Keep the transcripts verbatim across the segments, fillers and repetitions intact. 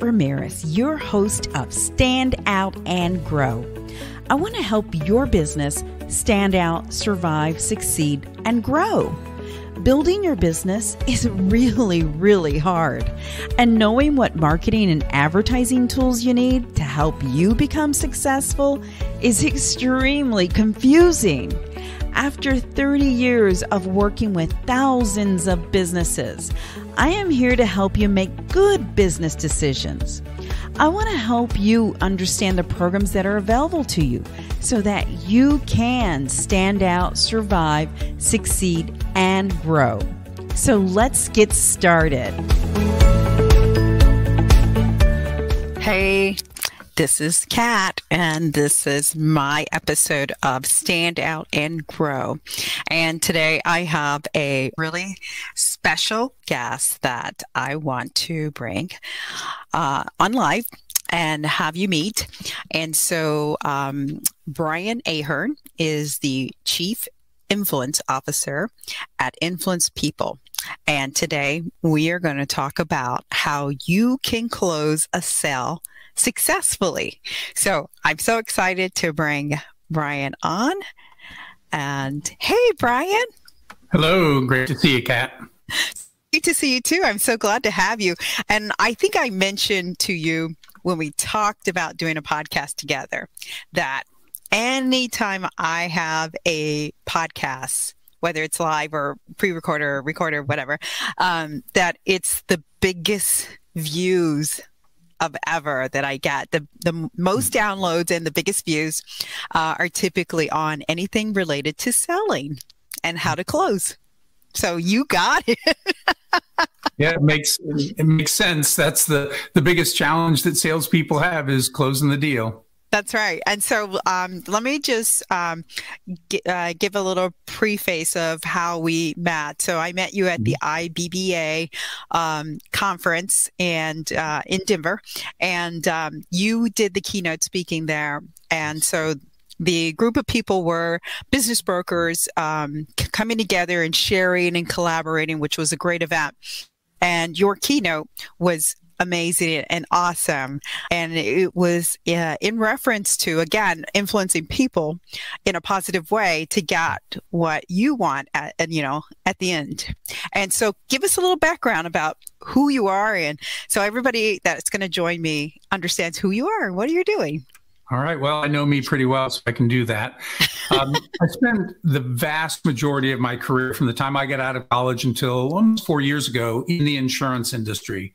Kat Ramirez, your host of Stand Out and Grow. I want to help your business stand out, survive, succeed, and grow. Building your business is really, really hard. And knowing what marketing and advertising tools you need to help you become successful is extremely confusing. After thirty years of working with thousands of businesses, I am here to help you make good business decisions. I want to help you understand the programs that are available to you so that you can stand out, survive, succeed, and grow. So let's get started. Hey. This is Kat, and this is my episode of Stand Out and Grow. And today I have a really special guest that I want to bring uh, on live and have you meet. And so um, Brian Ahearn is the Chief Influence Officer at Influence People. And today we are going to talk about how you can close a sale successfully. So I'm so excited to bring Brian on. And hey, Brian. Hello. Great to see you, Kat. Great to see you too. I'm so glad to have you. And I think I mentioned to you when we talked about doing a podcast together that anytime I have a podcast, whether it's live or pre-recorded or recorded, whatever, um, that it's the biggest views of ever that I get. The, the most downloads and the biggest views uh, are typically on anything related to selling and how to close. So you got it. Yeah, it makes, it makes sense. That's the, the biggest challenge that salespeople have is closing the deal. That's right. And so um, let me just um, g uh, give a little preface of how we met. So I met you at the I B B A um, conference and uh, in Denver, and um, you did the keynote speaking there. And so the group of people were business brokers um, coming together and sharing and collaborating, which was a great event. And your keynote was amazing and awesome. And it was uh, in reference to, again, influencing people in a positive way to get what you want at, and, you know, at the end. And so give us a little background about who you are. And so everybody that's going to join me understands who you are and what you're doing. All right. Well, I know me pretty well, so I can do that. Um, I spent the vast majority of my career from the time I got out of college until almost four years ago in the insurance industry.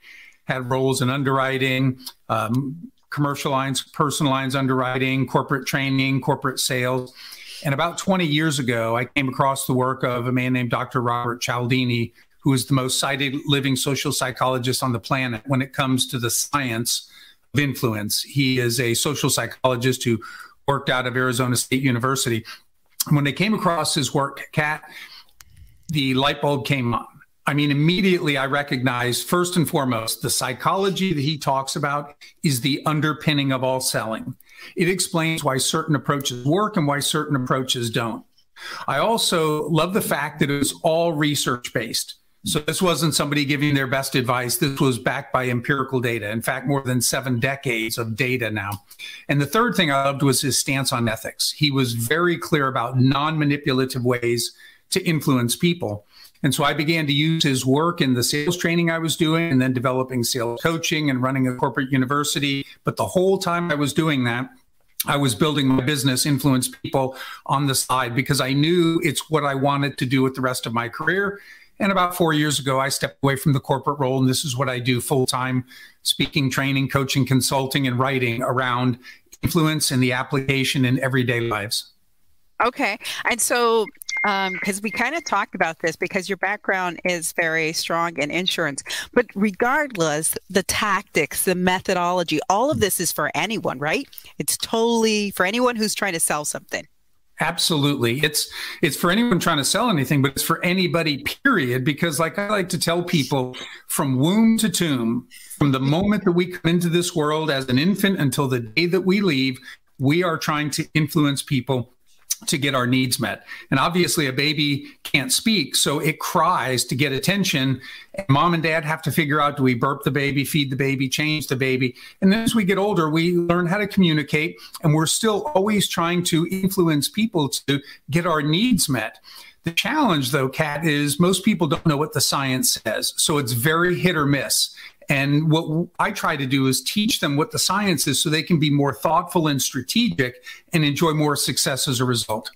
Had roles in underwriting, um, commercial lines, personal lines underwriting, corporate training, corporate sales. And about twenty years ago, I came across the work of a man named Doctor Robert Cialdini, who is the most cited living social psychologist on the planet when it comes to the science of influence. He is a social psychologist who worked out of Arizona State University. And when I came across his work, Kat, the light bulb came on. I mean, immediately I recognize, first and foremost, the psychology that he talks about is the underpinning of all selling. It explains why certain approaches work and why certain approaches don't. I also love the fact that it was all research-based. So this wasn't somebody giving their best advice. This was backed by empirical data. In fact, more than seven decades of data now. And the third thing I loved was his stance on ethics. He was very clear about non-manipulative ways to influence people. And so I began to use his work in the sales training I was doing and then developing sales coaching and running a corporate university. But the whole time I was doing that, I was building my business, Influence People, on the side because I knew it's what I wanted to do with the rest of my career. And about four years ago, I stepped away from the corporate role, and this is what I do full-time, speaking, training, coaching, consulting, and writing around influence and the application in everyday lives. Okay. And so because um, we kind of talked about this because your background is very strong in insurance. But regardless, the tactics, the methodology, all of this is for anyone, right? It's totally for anyone who's trying to sell something. Absolutely. It's it's for anyone trying to sell anything, but it's for anybody, period. Because like I like to tell people, from womb to tomb, from the moment that we come into this world as an infant until the day that we leave, we are trying to influence people to get our needs met. And obviously a baby can't speak, so it cries to get attention. And mom and dad have to figure out, do we burp the baby, feed the baby, change the baby? And then as we get older, we learn how to communicate, and we're still always trying to influence people to get our needs met. The challenge, though, Kat, is most people don't know what the science says, so it's very hit or miss. And what I try to do is teach them what the science is so they can be more thoughtful and strategic and enjoy more success as a result.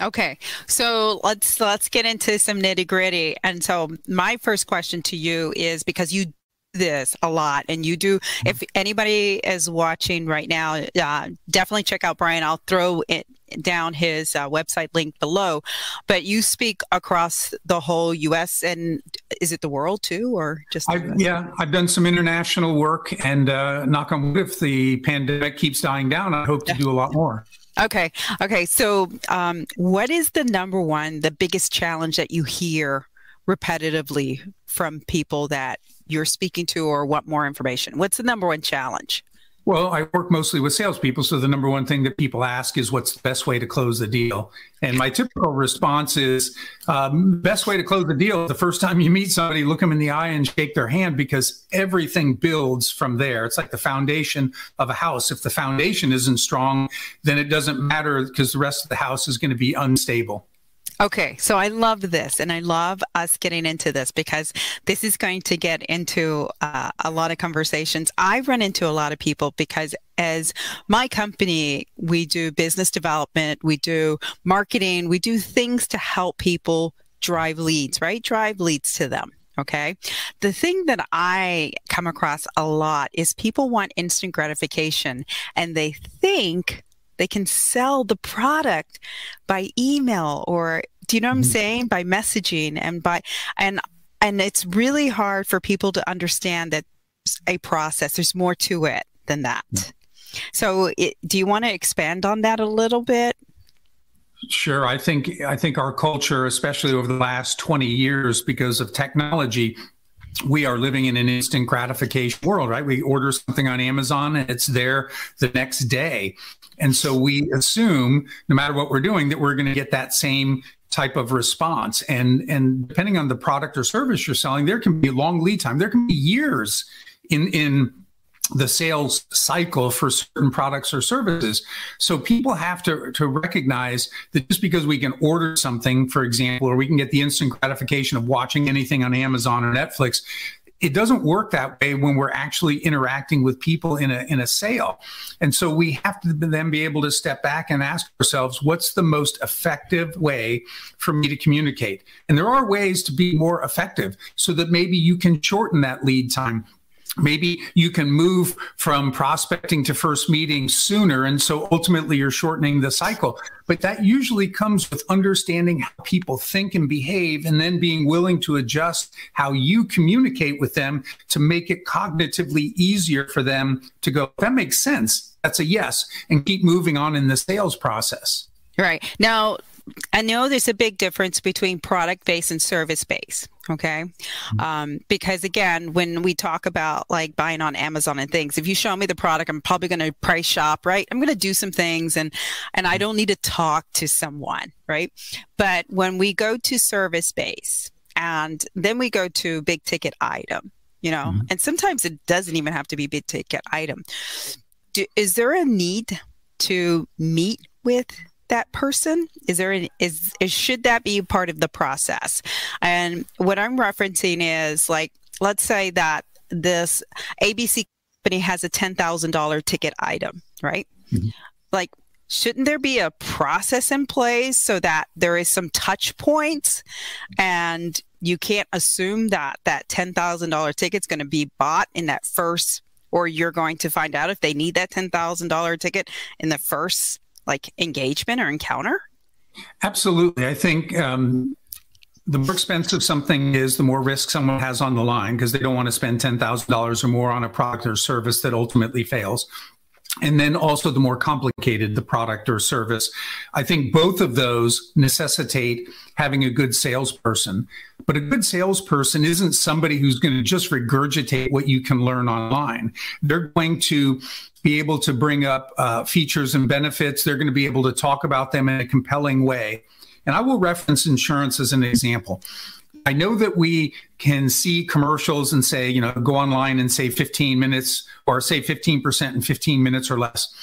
Okay, so let's let's get into some nitty-gritty. And so my first question to you is, because you do this a lot, and you do, if anybody is watching right now, uh, definitely check out Brian. I'll throw it down his uh, website link below, but you speak across the whole U S and is it the world too, or just? I, yeah, I've done some international work, and uh, knock on wood, if the pandemic keeps dying down, I hope to do a lot more. Okay. Okay. So um, what is the number one, the biggest challenge that you hear repetitively from people that you're speaking to or want more information? What's the number one challenge? Well, I work mostly with salespeople, so the number one thing that people ask is, what's the best way to close the deal? And my typical response is, um, best way to close the deal, the first time you meet somebody, look them in the eye and shake their hand, because everything builds from there. It's like the foundation of a house. If the foundation isn't strong, then it doesn't matter, because the rest of the house is going to be unstable. Okay, so I love this, and I love us getting into this, because this is going to get into uh, a lot of conversations. I run into a lot of people because as my company, we do business development, we do marketing, we do things to help people drive leads, right? Drive leads to them. Okay. The thing that I come across a lot is people want instant gratification, and they think they can sell the product by email, or, do you know what I'm saying? By messaging, and by, and, and it's really hard for people to understand that there's a process, there's more to it than that. Yeah. So it, do you want to expand on that a little bit? Sure. I think, I think our culture, especially over the last twenty years, because of technology, we are living in an instant gratification world, right? We order something on Amazon and it's there the next day. And so we assume, no matter what we're doing, that we're going to get that same type of response. And, and depending on the product or service you're selling, there can be a long lead time. There can be years in, in the sales cycle for certain products or services. So people have to, to recognize that just because we can order something, for example, or we can get the instant gratification of watching anything on Amazon or Netflix, it doesn't work that way when we're actually interacting with people in a, in a sale. And so we have to then be able to step back and ask ourselves, what's the most effective way for me to communicate? And there are ways to be more effective so that maybe you can shorten that lead time. Maybe you can move from prospecting to first meeting sooner, and so ultimately you're shortening the cycle. But that usually comes with understanding how people think and behave, and then being willing to adjust how you communicate with them to make it cognitively easier for them to go, that makes sense, that's a yes, and keep moving on in the sales process. Right. Now, I know there's a big difference between product-based and service-based, okay? Um, because, again, when we talk about, like, buying on Amazon and things, if you show me the product, I'm probably going to price shop, right? I'm going to do some things, and, and I don't need to talk to someone, right? But when we go to service-based, and then we go to big-ticket item, you know, mm-hmm. and sometimes it doesn't even have to be big-ticket item. Do, is there a need to meet with that person? Is there an, is, is should that be part of the process? And what I'm referencing is, like, let's say that this A B C company has a ten thousand dollar ticket item, right? Mm-hmm. Like, shouldn't there be a process in place so that there is some touch points, and you can't assume that that ten thousand dollar ticket's going to be bought in that first, or you're going to find out if they need that ten thousand dollar ticket in the first, like, engagement or encounter? Absolutely. I think um, the more expensive something is, the more risk someone has on the line, because they don't want to spend ten thousand dollars or more on a product or service that ultimately fails. and then also the more complicated the product or service. I think both of those necessitate having a good salesperson. But a good salesperson isn't somebody who's going to just regurgitate what you can learn online. They're going to be able to bring up uh, features and benefits. They're going to be able to talk about them in a compelling way. And I will reference insurance as an example. I know that we can see commercials and say, you know, go online and save fifteen minutes or save fifteen percent in fifteen minutes or less.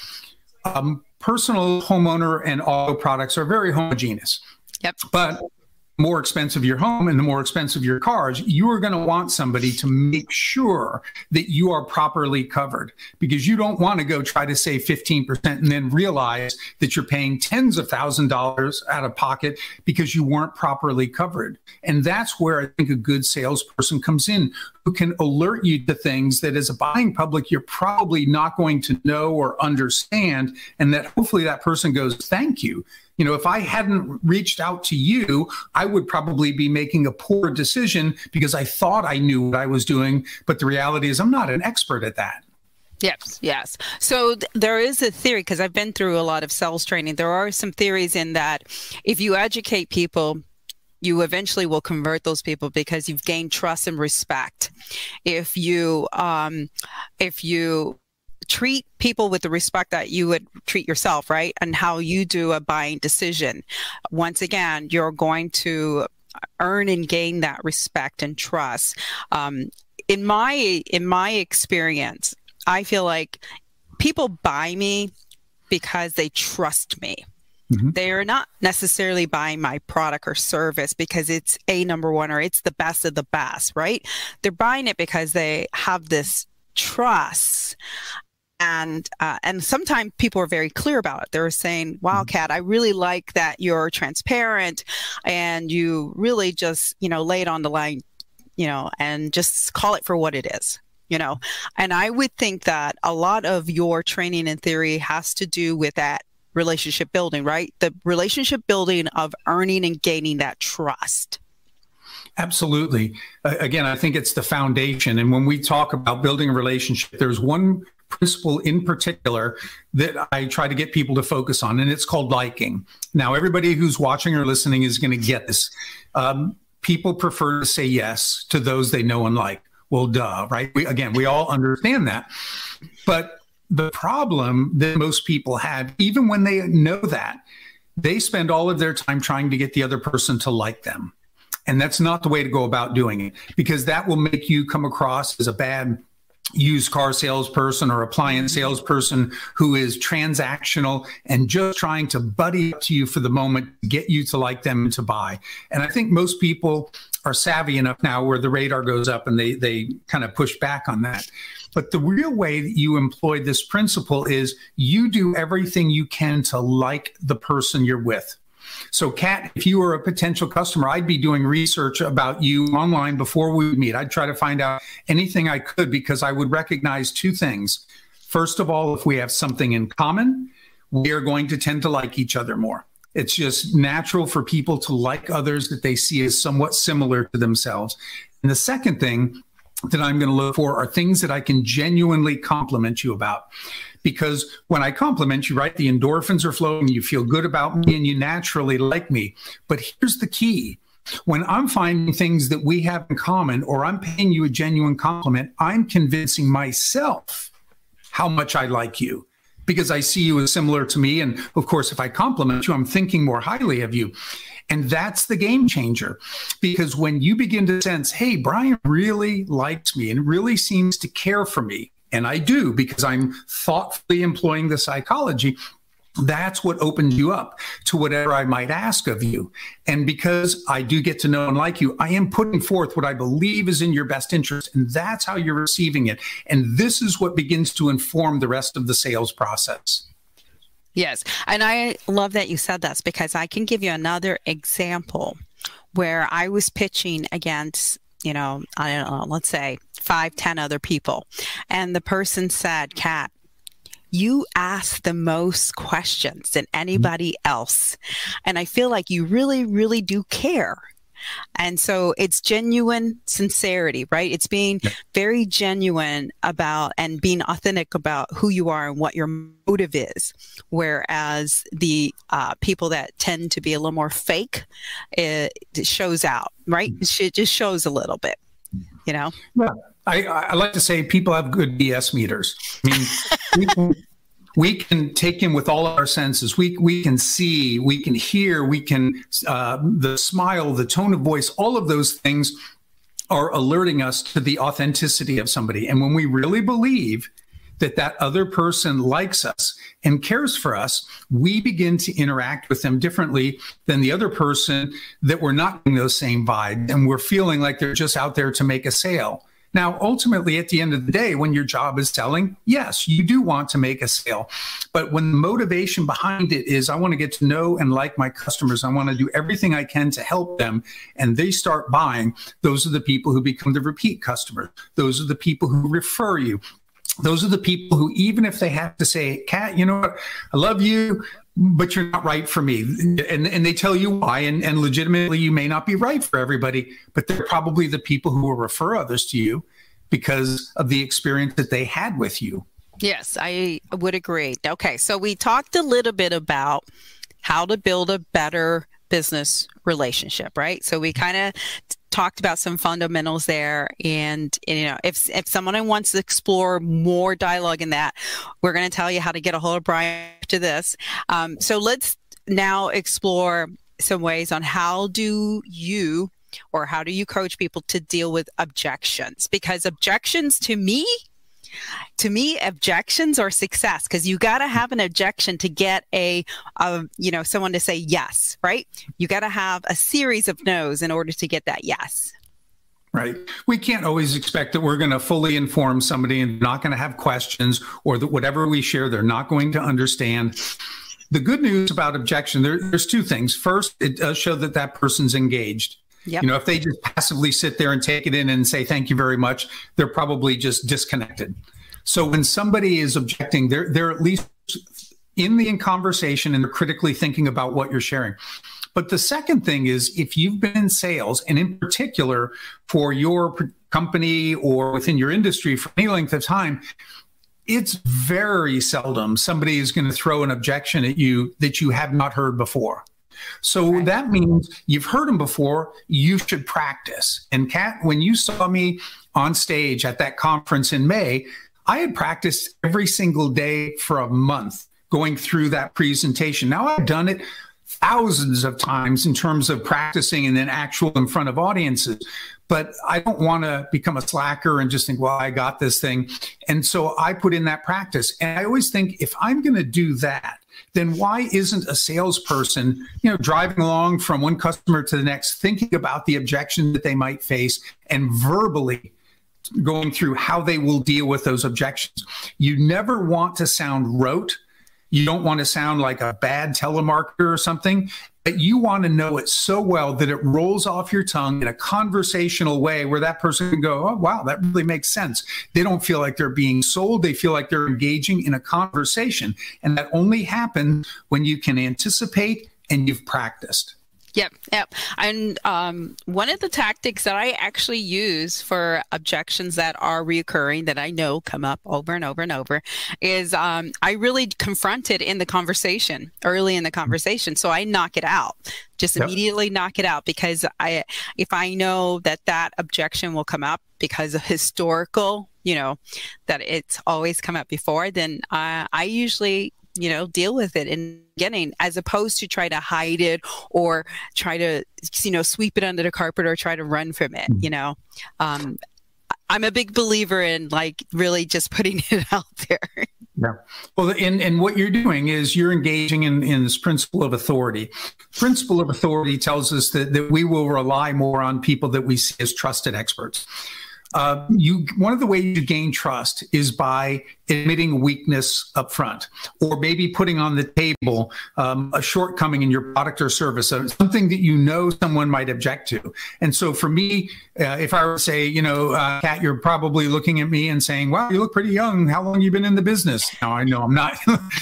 Um, personal homeowner and auto products are very homogeneous. Yep. But the more expensive your home and the more expensive your cars, you are going to want somebody to make sure that you are properly covered, because you don't want to go try to save fifteen percent and then realize that you're paying tens of thousands of dollars out of pocket because you weren't properly covered. And that's where I think a good salesperson comes in, who can alert you to things that as a buying public, you're probably not going to know or understand, and that hopefully that person goes, thank you. You know, if I hadn't reached out to you, I would probably be making a poor decision because I thought I knew what I was doing. But the reality is I'm not an expert at that. Yes, yes. So th there is a theory, because I've been through a lot of sales training. There are some theories in that if you educate people, you eventually will convert those people because you've gained trust and respect. If you, um, if you, treat people with the respect that you would treat yourself, right? And how you do a buying decision. Once again, you're going to earn and gain that respect and trust. Um, in my in my experience, I feel like people buy me because they trust me. Mm-hmm. They are not necessarily buying my product or service because it's a number one or it's the best of the best, right? They're buying it because they have this trust. And uh, and sometimes people are very clear about it. They're saying, wow, Kat, I really like that you're transparent and you really just, you know, lay it on the line, you know, and just call it for what it is, you know. And I would think that a lot of your training and theory has to do with that relationship building, right? The relationship building of earning and gaining that trust. Absolutely. Uh, again, I think it's the foundation. And when we talk about building a relationship, there's one principle in particular that I try to get people to focus on, and it's called liking. Now, everybody who's watching or listening is going to get this. Um, people prefer to say yes to those they know and like. Well, duh, right? We, again, we all understand that. But the problem that most people have, even when they know that, they spend all of their time trying to get the other person to like them. And that's not the way to go about doing it, because that will make you come across as a bad used car salesperson or appliance salesperson who is transactional and just trying to buddy up to you for the moment, get you to like them and to buy. And I think most people are savvy enough now where the radar goes up and they, they kind of push back on that. But the real way that you employ this principle is you do everything you can to like the person you're with. So, Kat, if you were a potential customer, I'd be doing research about you online before we meet. I'd try to find out anything I could, because I would recognize two things. First of all, if we have something in common, we are going to tend to like each other more. It's just natural for people to like others that they see as somewhat similar to themselves. And the second thing that I'm going to look for are things that I can genuinely compliment you about. Because when I compliment you, right, the endorphins are flowing, you feel good about me, and you naturally like me. But here's the key. When I'm finding things that we have in common, or I'm paying you a genuine compliment, I'm convincing myself how much I like you, because I see you as similar to me. And of course, if I compliment you, I'm thinking more highly of you. And that's the game changer, because when you begin to sense, hey, Brian really likes me and really seems to care for me, and I do, because I'm thoughtfully employing the psychology, that's what opens you up to whatever I might ask of you. And because I do get to know and like you, I am putting forth what I believe is in your best interest, and that's how you're receiving it. And this is what begins to inform the rest of the sales process. Yes, and I love that you said that, because I can give you another example where I was pitching against, you know, I don't know, let's say five, ten other people. And the person said, Kat, you ask the most questions than anybody else. And I feel like you really, really do care. And so it's genuine sincerity, right? It's being very genuine about and being authentic about who you are and what your motive is. Whereas the uh, people that tend to be a little more fake, it, it shows out, right? It just shows a little bit, you know? Yeah. I, I like to say people have good B S meters. I mean, we, we can take in with all of our senses. We, we can see, we can hear, we can, uh, the smile, the tone of voice, all of those things are alerting us to the authenticity of somebody. And when we really believe that that other person likes us and cares for us, we begin to interact with them differently than the other person that we're not getting those same vibes and we're feeling like they're just out there to make a sale. Now, ultimately, at the end of the day, when your job is selling, yes, you do want to make a sale. But when the motivation behind it is, I want to get to know and like my customers, I want to do everything I can to help them, and they start buying, those are the people who become the repeat customers. Those are the people who refer you. Those are the people who, even if they have to say, Kat, you know what, I love you, but you're not right for me. And, and they tell you why, and, and legitimately you may not be right for everybody, but they're probably the people who will refer others to you because of the experience that they had with you. Yes, I would agree. Okay, so we talked a little bit about how to build a better business relationship, right? So we kind of talked about some fundamentals there, and, and you know, if if someone wants to explore more dialogue in that, we're going to tell you how to get a hold of Brian after this. Um, so let's now explore some ways on how do you or how do you coach people to deal with objections, because objections to me, to me, objections are success, because you got to have an objection to get a, a, you know, someone to say yes, right? You got to have a series of no's in order to get that yes. Right. We can't always expect that we're going to fully inform somebody and not going to have questions, or that whatever we share, they're not going to understand. The good news about objection, there, there's two things. First, it does show that that person's engaged. Yep. You know, if they just passively sit there and take it in and say, thank you very much, they're probably just disconnected. So when somebody is objecting, they're, they're at least in the in conversation and they're critically thinking about what you're sharing. But the second thing is, if you've been in sales, and in particular for your company or within your industry for any length of time, it's very seldom somebody is going to throw an objection at you that you have not heard before. So right. That means you've heard them before, you should practice. And Kat, when you saw me on stage at that conference in May, I had practiced every single day for a month going through that presentation. Now, I've done it thousands of times in terms of practicing and then actual in front of audiences. But I don't want to become a slacker and just think, well, I got this thing. And so I put in that practice. And I always think, if I'm going to do that, then why isn't a salesperson, you know, driving along from one customer to the next, thinking about the objection that they might face and verbally going through how they will deal with those objections? You never want to sound rote. You don't want to sound like a bad telemarketer or something, but you want to know it so well that it rolls off your tongue in a conversational way where that person can go, oh, wow, that really makes sense. They don't feel like they're being sold. They feel like they're engaging in a conversation. And that only happens when you can anticipate and you've practiced. Yep, yep. And um, one of the tactics that I actually use for objections that are reoccurring, that I know come up over and over and over, is um, I really confront it in the conversation, early in the conversation. So I knock it out, just yep. immediately knock it out, because I, if I know that that objection will come up because of historical, you know, that it's always come up before, then I, I usually, you know, deal with it in the beginning, as opposed to try to hide it or try to, you know, sweep it under the carpet or try to run from it. You know, um, I'm a big believer in like really just putting it out there. Yeah. Well, and, and what you're doing is you're engaging in, in this principle of authority. Principle of authority tells us that, that we will rely more on people that we see as trusted experts. Uh, you, one of the ways you gain trust is by admitting weakness up front, or maybe putting on the table um, a shortcoming in your product or service, something that you know someone might object to. And so for me, uh, if I were to say, you know, uh, Kat, you're probably looking at me and saying, wow, you look pretty young. How long have you been in the business? Now, I know I'm not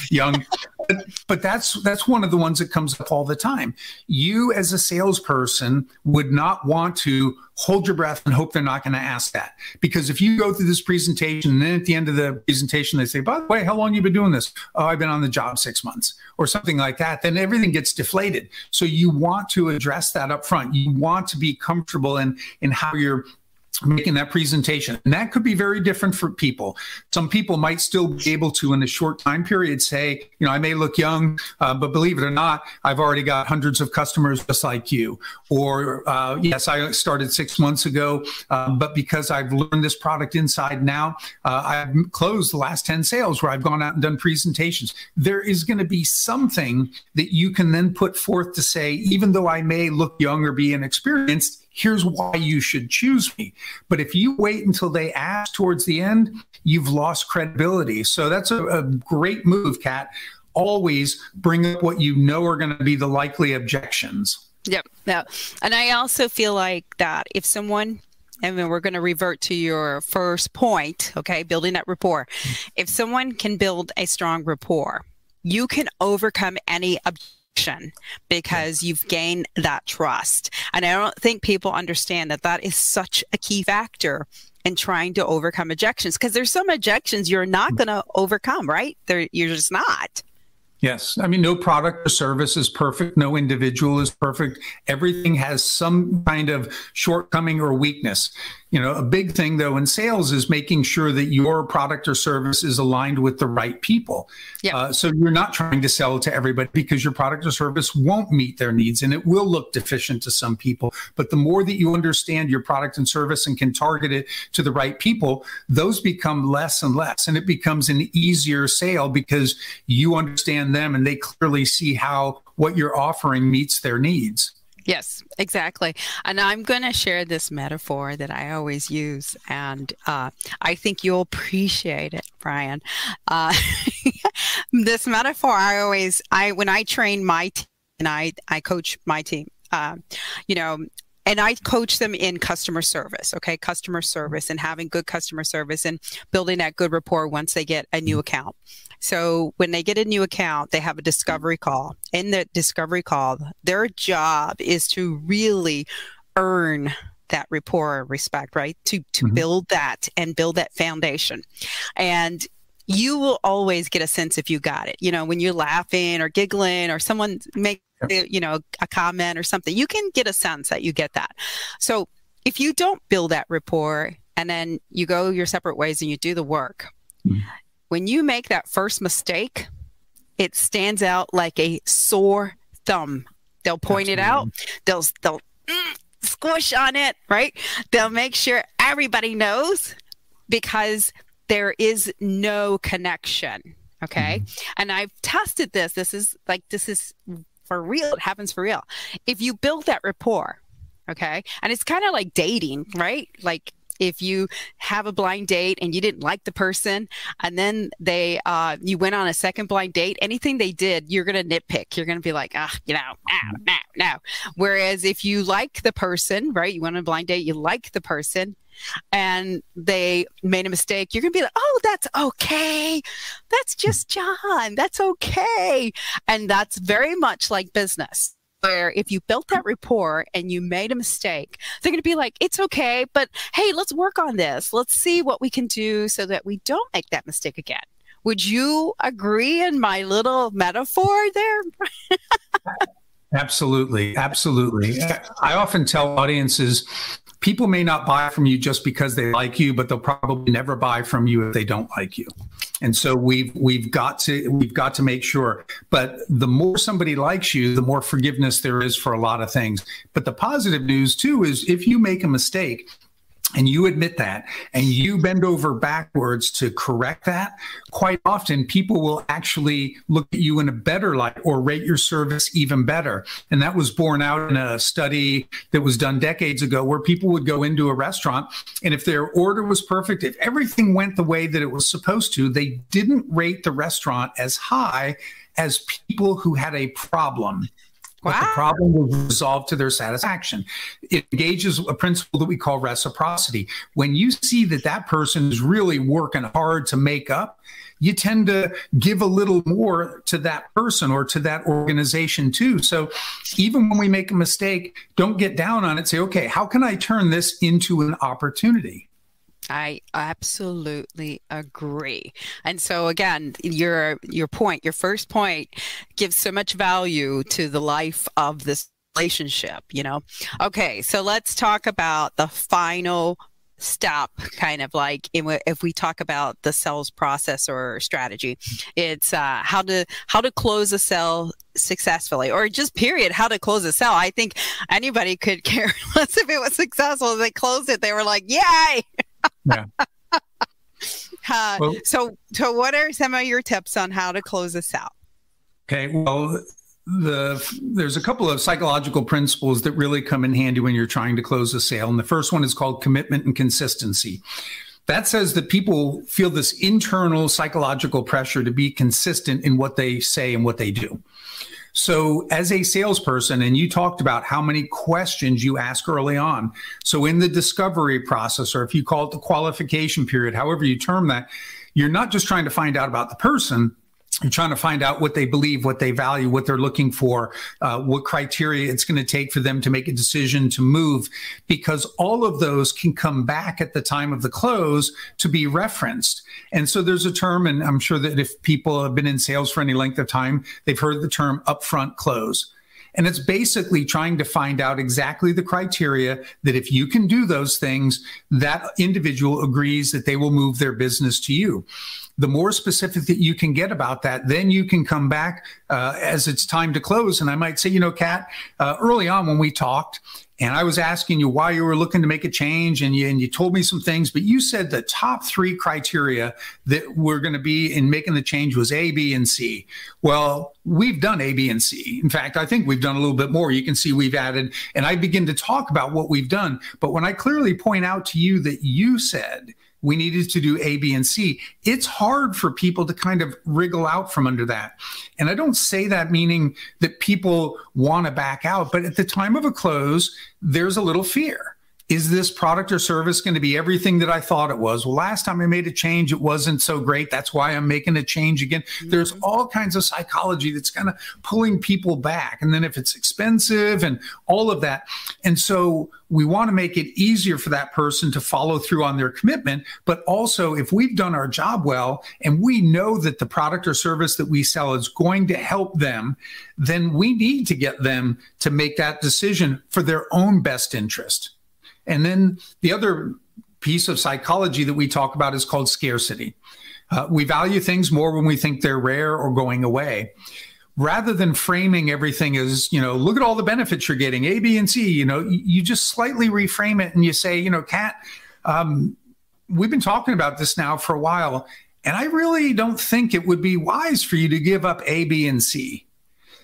young. But, but that's that's one of the ones that comes up all the time. You as a salesperson would not want to hold your breath and hope they're not going to ask that. Because if you go through this presentation and then at the end of the presentation they say, by the way, how long have you been doing this? Oh, I've been on the job six months or something like that. Then everything gets deflated. So you want to address that up front. You want to be comfortable in, in how you're making that presentation. And that could be very different for people. Some people might still be able to, in a short time period, say, you know, I may look young, uh, but believe it or not, I've already got hundreds of customers just like you. Or, uh, yes, I started six months ago, uh, but because I've learned this product inside now, uh, I've closed the last ten sales where I've gone out and done presentations. There is going to be something that you can then put forth to say, even though I may look young or be inexperienced, here's why you should choose me. But if you wait until they ask towards the end, you've lost credibility. So that's a, a great move, Kat. Always bring up what you know are going to be the likely objections. Yep. Yeah. And I also feel like that if someone, and then we're going to revert to your first point, okay, building that rapport. If someone can build a strong rapport, you can overcome any objection, because you've gained that trust. And I don't think people understand that that is such a key factor in trying to overcome objections, because there's some objections you're not going to overcome, right? They're, you're just not. Yes. I mean, no product or service is perfect. No individual is perfect. Everything has some kind of shortcoming or weakness. You know, a big thing, though, in sales is making sure that your product or service is aligned with the right people. Yep. Uh, so you're not trying to sell to everybody, because your product or service won't meet their needs and it will look deficient to some people. But the more that you understand your product and service and can target it to the right people, those become less and less. And it becomes an easier sale because you understand them and they clearly see how what you're offering meets their needs. Yes, exactly. And I'm going to share this metaphor that I always use, and uh, I think you'll appreciate it, Brian. Uh, this metaphor I always, I when I train my team, and I, I coach my team, uh, you know, and I coach them in customer service, okay, customer service and having good customer service and building that good rapport once they get a new account. So when they get a new account, they have a discovery call. In the discovery call, their job is to really earn that rapport and respect, right? To, to mm-hmm. build that and build that foundation. And you will always get a sense if you got it. You know, when you're laughing or giggling or someone makes, you know, a comment or something, you can get a sense that you get that. So if you don't build that rapport and then you go your separate ways and you do the work, mm-hmm. when you make that first mistake, it stands out like a sore thumb. They'll point Absolutely. It out. They'll, they'll mm, squish on it, right? They'll make sure everybody knows, because there is no connection, okay? Mm-hmm. And I've tested this. This is like, this is for real. It happens for real. If you build that rapport, okay? And it's kind of like dating, right? Like, if you have a blind date and you didn't like the person, and then they, uh, you went on a second blind date, anything they did, you're going to nitpick. You're going to be like, ah, you know, no, no, no. Whereas if you like the person, right, you went on a blind date, you like the person, and they made a mistake, you're going to be like, oh, that's okay. That's just John. That's okay. And that's very much like business, where if you built that rapport and you made a mistake, they're going to be like, it's okay, but hey, let's work on this. Let's see what we can do so that we don't make that mistake again. Would you agree in my little metaphor there? Absolutely. Absolutely. I often tell audiences, people may not buy from you just because they like you, but they'll probably never buy from you if they don't like you. And so we've we've got to we've got to make sure. But the more somebody likes you, the more forgiveness there is for a lot of things. But the positive news too is, if you make a mistake and you admit that and you bend over backwards to correct that, quite often people will actually look at you in a better light or rate your service even better. And that was borne out in a study that was done decades ago, where people would go into a restaurant, and if their order was perfect, if everything went the way that it was supposed to, they didn't rate the restaurant as high as people who had a problem. But wow. The problem will resolve to their satisfaction. It engages a principle that we call reciprocity. When you see that that person is really working hard to make up, you tend to give a little more to that person or to that organization too. So even when we make a mistake, don't get down on it. Say, okay, how can I turn this into an opportunity? I absolutely agree. And so again, your your point, your first point gives so much value to the life of this relationship, you know? Okay, so let's talk about the final step, kind of like in, if we talk about the sales process or strategy, it's uh, how to how to close a sale successfully, or just period, how to close a sale. I think anybody could care less if it was successful. If they closed it, they were like, yay! Yeah. uh, well, so, so what are some of your tips on how to close this out? Okay, well, the there's a couple of psychological principles that really come in handy when you're trying to close a sale. And the first one is called commitment and consistency. That says that people feel this internal psychological pressure to be consistent in what they say and what they do. So as a salesperson, and you talked about how many questions you ask early on. So in the discovery process, or if you call it the qualification period, however you term that, you're not just trying to find out about the person, you're trying to find out what they believe, what they value, what they're looking for, uh, what criteria it's going to take for them to make a decision to move, because all of those can come back at the time of the close to be referenced. And so there's a term, and I'm sure that if people have been in sales for any length of time, they've heard the term upfront close. And it's basically trying to find out exactly the criteria that if you can do those things, that individual agrees that they will move their business to you. The more specific that you can get about that, then you can come back uh, as it's time to close. And I might say, you know, Kat, uh, early on when we talked, and I was asking you why you were looking to make a change, and you, and you told me some things, but you said the top three criteria that were going to be in making the change was A, B, and C. Well, we've done A, B, and C. In fact, I think we've done a little bit more. You can see we've added, and I begin to talk about what we've done. But when I clearly point out to you that you said we needed to do A, B, and C, it's hard for people to kind of wriggle out from under that. And I don't say that meaning that people want to back out, but at the time of a close, there's a little fear. Is this product or service going to be everything that I thought it was? Well, last time I made a change, it wasn't so great. That's why I'm making a change again. Mm-hmm. There's all kinds of psychology that's kind of pulling people back. And then if it's expensive and all of that. And so we want to make it easier for that person to follow through on their commitment. But also, if we've done our job well and we know that the product or service that we sell is going to help them, then we need to get them to make that decision for their own best interest. And then the other piece of psychology that we talk about is called scarcity. Uh, we value things more when we think they're rare or going away. Rather than framing everything as, you know, look at all the benefits you're getting, A, B, and C, you know, you just slightly reframe it and you say, you know, Kat, um, we've been talking about this now for a while, and I really don't think it would be wise for you to give up A, B, and C.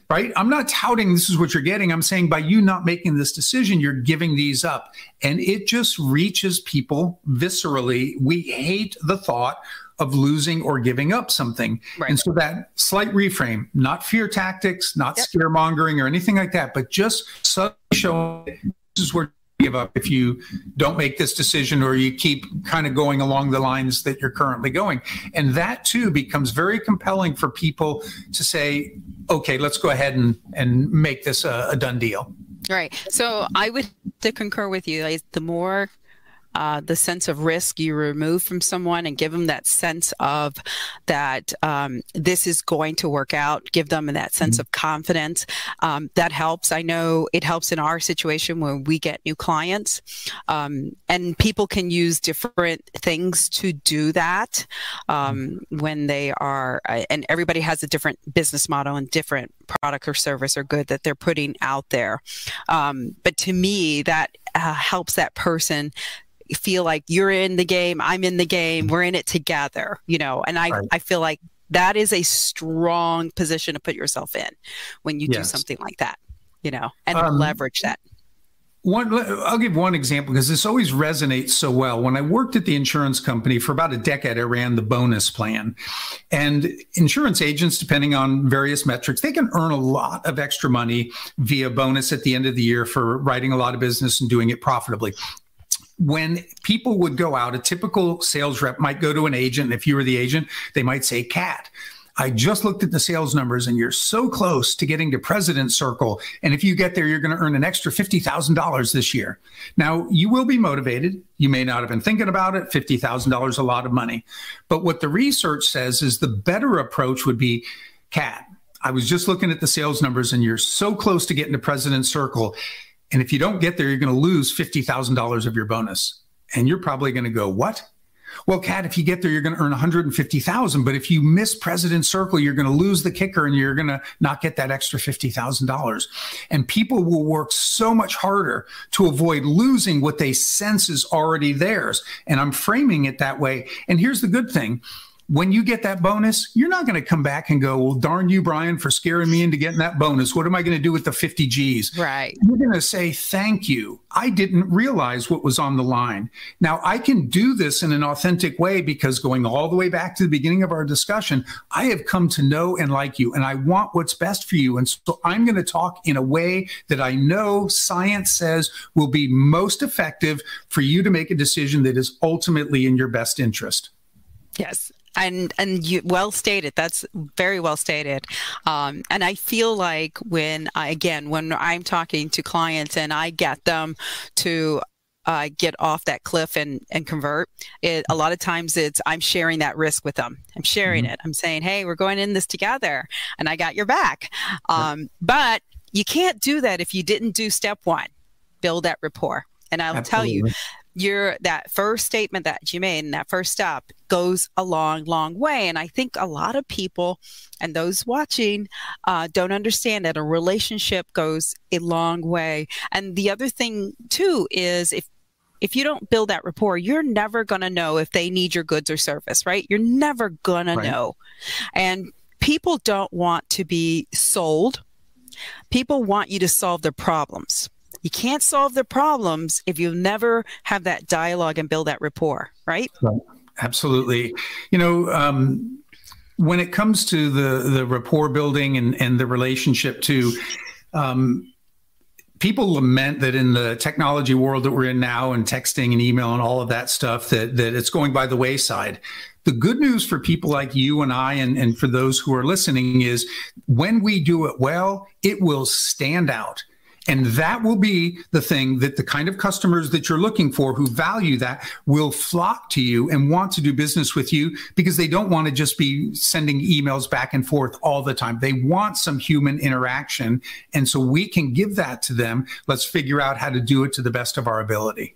Right? I'm not touting this is what you're getting. I'm saying by you not making this decision, you're giving these up. And it just reaches people viscerally. We hate the thought of losing or giving up something. Right. And so that slight reframe, not fear tactics, not yep. scaremongering or anything like that, but just suddenly showing this is where you give up if you don't make this decision or you keep kind of going along the lines that you're currently going. And that too becomes very compelling for people to say, okay, let's go ahead and, and make this a, a done deal. Right. So I would to concur with you. Like the more uh, the sense of risk you remove from someone and give them that sense of that um, this is going to work out, give them that sense mm-hmm. of confidence. Um, that helps. I know it helps in our situation when we get new clients. Um, and people can use different things to do that um, when they are, uh, and everybody has a different business model and different product or service or good that they're putting out there. Um, but to me, that uh, helps that person feel like you're in the game, I'm in the game, we're in it together, you know, and I, right. I feel like that is a strong position to put yourself in when you yes. do something like that, you know, and um, leverage that. One, I'll give one example because this always resonates so well. When I worked at the insurance company for about a decade, I ran the bonus plan. And insurance agents, depending on various metrics, they can earn a lot of extra money via bonus at the end of the year for writing a lot of business and doing it profitably. when people would go out, a typical sales rep might go to an agent. If you were the agent, they might say, Kat, I just looked at the sales numbers and you're so close to getting to President's Circle. And if you get there, you're going to earn an extra fifty thousand dollars this year. Now, you will be motivated. You may not have been thinking about it. fifty thousand dollars is a lot of money. But what the research says is the better approach would be, Kat, I was just looking at the sales numbers and you're so close to getting to President's Circle. And if you don't get there, you're going to lose fifty thousand dollars of your bonus. And you're probably going to go, what? Well, Kat, if you get there, you're going to earn one hundred fifty thousand dollars. But if you miss President's Circle, you're going to lose the kicker and you're going to not get that extra fifty thousand dollars. And people will work so much harder to avoid losing what they sense is already theirs. And I'm framing it that way. And here's the good thing. When you get that bonus, you're not going to come back and go, well, darn you, Brian, for scaring me into getting that bonus. What am I going to do with the fifty G's? Right. You're going to say, thank you. I didn't realize what was on the line. Now, I can do this in an authentic way because going all the way back to the beginning of our discussion, I have come to know and like you, and I want what's best for you. And so I'm going to talk in a way that I know science says will be most effective for you to make a decision that is ultimately in your best interest. Yes. And and you well stated. That's very well stated. Um, and I feel like when I, again, when I'm talking to clients and I get them to uh, get off that cliff and, and convert, it, a lot of times it's, I'm sharing that risk with them. I'm sharing mm-hmm. it. I'm saying, hey, we're going in this together and I got your back. Um, yeah. But you can't do that if you didn't do step one, build that rapport. And I'll Absolutely. tell you, Your that first statement that you made and that first step goes a long, long way. And I think a lot of people and those watching uh, don't understand that a relationship goes a long way. And the other thing too is if if you don't build that rapport, you're never gonna know if they need your goods or service, right? You're never gonna right. know. And people don't want to be sold. People want you to solve their problems. You can't solve the problems if you never have that dialogue and build that rapport, right? Right. Absolutely. You know, um, when it comes to the, the rapport building and, and the relationship too, um, people lament that in the technology world that we're in now and texting and email and all of that stuff, that, that it's going by the wayside. The good news for people like you and I and, and for those who are listening is when we do it well, it will stand out. And that will be the thing that the kind of customers that you're looking for who value that will flock to you and want to do business with you because they don't want to just be sending emails back and forth all the time. They want some human interaction. And so we can give that to them. Let's figure out how to do it to the best of our ability.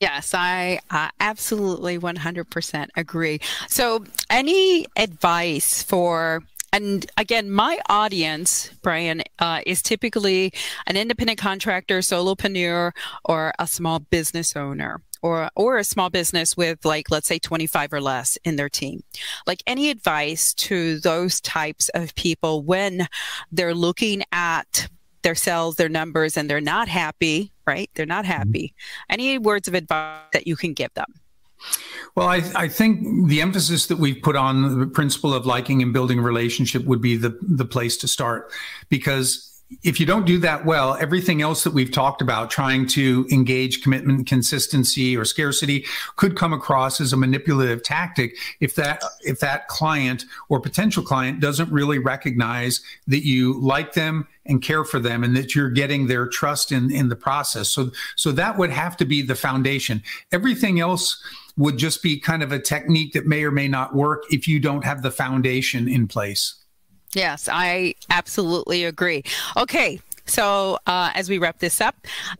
Yes, I uh, absolutely one hundred percent agree. So any advice for... And again, my audience, Brian, uh, is typically an independent contractor, solopreneur, or a small business owner, or or a small business with, like, let's say twenty-five or less in their team. Like, any advice to those types of people when they're looking at their sales, their numbers, and they're not happy, right? They're not happy. Any words of advice that you can give them? Well, I, I think the emphasis that we've put on the principle of liking and building a relationship would be the, the place to start, because if you don't do that well, everything else that we've talked about, trying to engage commitment, consistency, or scarcity, could come across as a manipulative tactic if that if that client or potential client doesn't really recognize that you like them and care for them and that you're getting their trust in, in the process. So, so that would have to be the foundation. Everything else would just be kind of a technique that may or may not work if you don't have the foundation in place. Yes, I absolutely agree. Okay, so uh, as we wrap this up,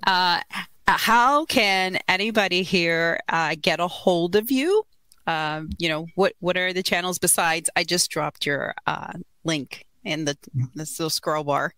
uh, how can anybody here uh, get a hold of you? Uh, you know, what what are the channels besides? I just dropped your uh, link in the this little scroll bar.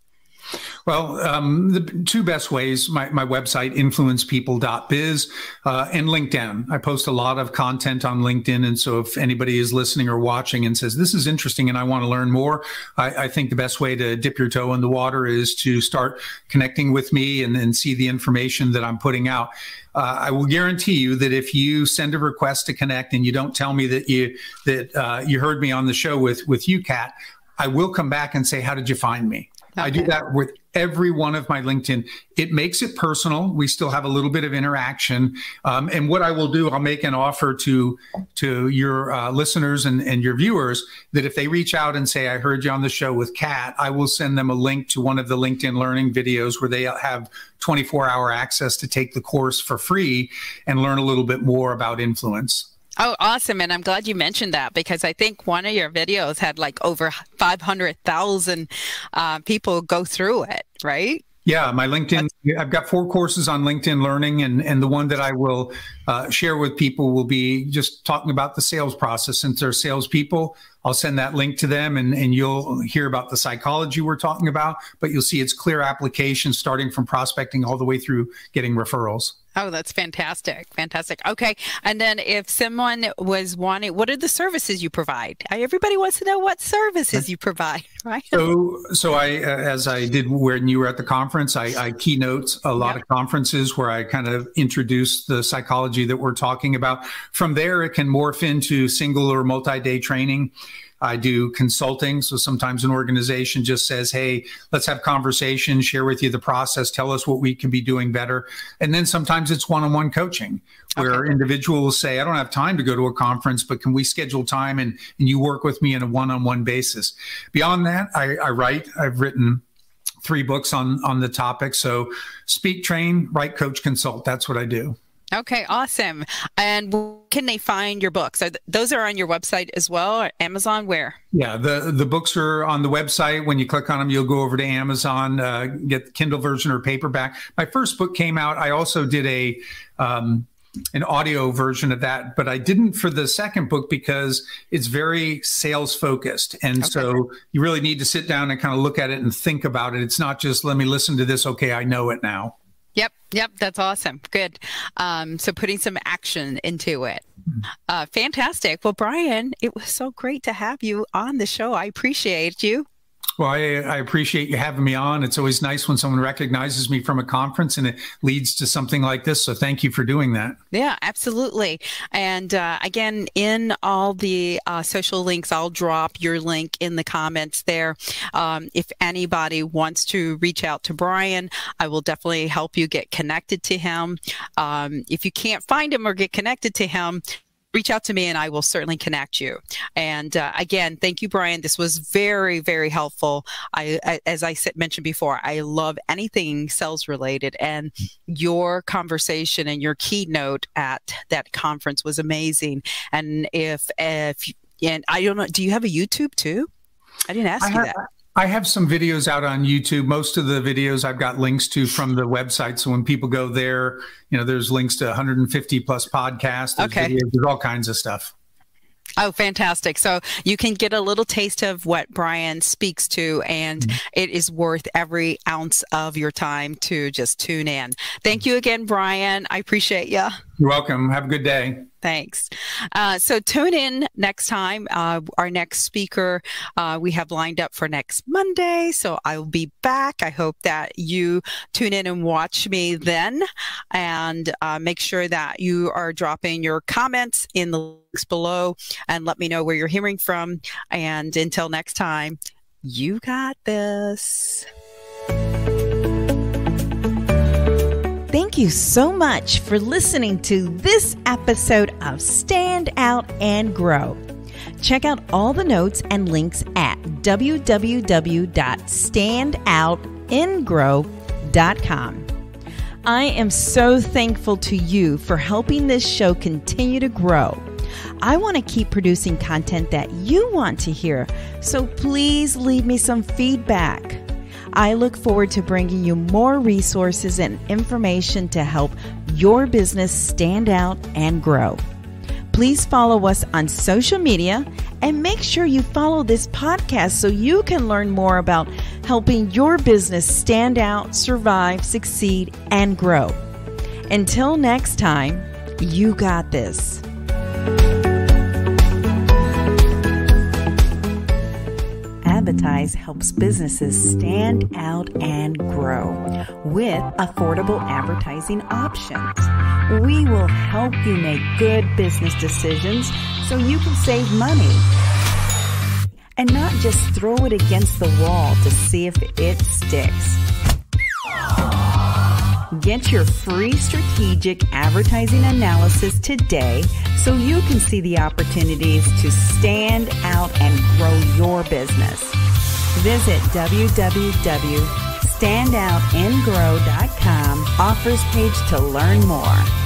Well, um, the two best ways, my, my website, influence people dot biz, uh, and LinkedIn. I post a lot of content on LinkedIn. And so if anybody is listening or watching and says, this is interesting and I want to learn more, I, I think the best way to dip your toe in the water is to start connecting with me and then see the information that I'm putting out. Uh, I will guarantee you that if you send a request to connect and you don't tell me that you, that, uh, you heard me on the show with, with you, Kat, I will come back and say, how did you find me? Okay. I do that with every one of my LinkedIn. It makes it personal. We still have a little bit of interaction. Um, and what I will do, I'll make an offer to to your uh, listeners and, and your viewers that if they reach out and say, I heard you on the show with Kat, I will send them a link to one of the LinkedIn Learning videos where they have twenty-four hour access to take the course for free and learn a little bit more about influence. Oh, awesome. And I'm glad you mentioned that, because I think one of your videos had like over five hundred thousand uh, people go through it, right? Yeah, my LinkedIn, I've got four courses on LinkedIn Learning, and, and the one that I will uh, share with people will be just talking about the sales process. Since they're salespeople, I'll send that link to them, and, and you'll hear about the psychology we're talking about, but you'll see it's clear application starting from prospecting all the way through getting referrals. Oh, that's fantastic. Fantastic. Okay. And then if someone was wanting, what are the services you provide? Everybody wants to know what services you provide, right? So, so I, uh, as I did when you were at the conference, I, I keynote a lot yep. of conferences where I kind of introduce the psychology that we're talking about. From there, it can morph into single or multi-day training. I do consulting. So sometimes an organization just says, hey, let's have conversation, share with you the process, tell us what we can be doing better. And then sometimes it's one-on-one coaching where okay. individuals say, I don't have time to go to a conference, but can we schedule time and, and you work with me in a one-on-one basis? Beyond that, I, I write, I've written three books on, on the topic. So speak, train, write, coach, consult. That's what I do. Okay, awesome. And where can they find your books? Are th those are on your website as well, or Amazon? Where? Yeah, the the books are on the website. When you click on them, you'll go over to Amazon, uh, get the Kindle version or paperback. My first book came out. I also did a um, an audio version of that, but I didn't for the second book because it's very sales focused, and okay. so you really need to sit down and kind of look at it and think about it. It's not just let me listen to this. Okay, I know it now. Yep. Yep. That's awesome. Good. Um, so putting some action into it. Uh, fantastic. Well, Brian, it was so great to have you on the show. I appreciate you. Well, I, I appreciate you having me on. It's always nice when someone recognizes me from a conference and it leads to something like this. So thank you for doing that. Yeah, absolutely. And uh, again, in all the uh, social links, I'll drop your link in the comments there. Um, if anybody wants to reach out to Brian, I will definitely help you get connected to him. Um, if you can't find him or get connected to him, reach out to me and I will certainly connect you. And uh, again, thank you, Brian. This was very, very helpful. I, I, as I said, mentioned before, I love anything sales related, and your conversation and your keynote at that conference was amazing. And if, if and I don't know, do you have a YouTube too? I didn't ask I you that. I have some videos out on YouTube. Most of the videos I've got links to from the website. So when people go there, you know, there's links to one hundred fifty plus podcasts, there's, okay. videos, there's all kinds of stuff. Oh, fantastic. So you can get a little taste of what Brian speaks to, and mm-hmm. it is worth every ounce of your time to just tune in. Thank you again, Brian. I appreciate you. You're welcome. Have a good day. Thanks. Uh, so tune in next time. Uh, our next speaker uh, we have lined up for next Monday. So I'll be back. I hope that you tune in and watch me then, and uh, make sure that you are dropping your comments in the links below and let me know where you're hearing from. And until next time, you got this. Thank you so much for listening to this episode of Stand Out and Grow. Check out all the notes and links at w w w dot stand out and grow dot com. I am so thankful to you for helping this show continue to grow. I want to keep producing content that you want to hear, so please leave me some feedback. I look forward to bringing you more resources and information to help your business stand out and grow. Please follow us on social media and make sure you follow this podcast so you can learn more about helping your business stand out, survive, succeed, and grow. Until next time, you got this. adBidtise helps businesses stand out and grow with affordable advertising options. We will help you make good business decisions so you can save money. and not just throw it against the wall to see if it sticks. Get your free strategic advertising analysis today so you can see the opportunities to stand out and grow your business. Visit w w w dot stand out and grow dot com offers page to learn more.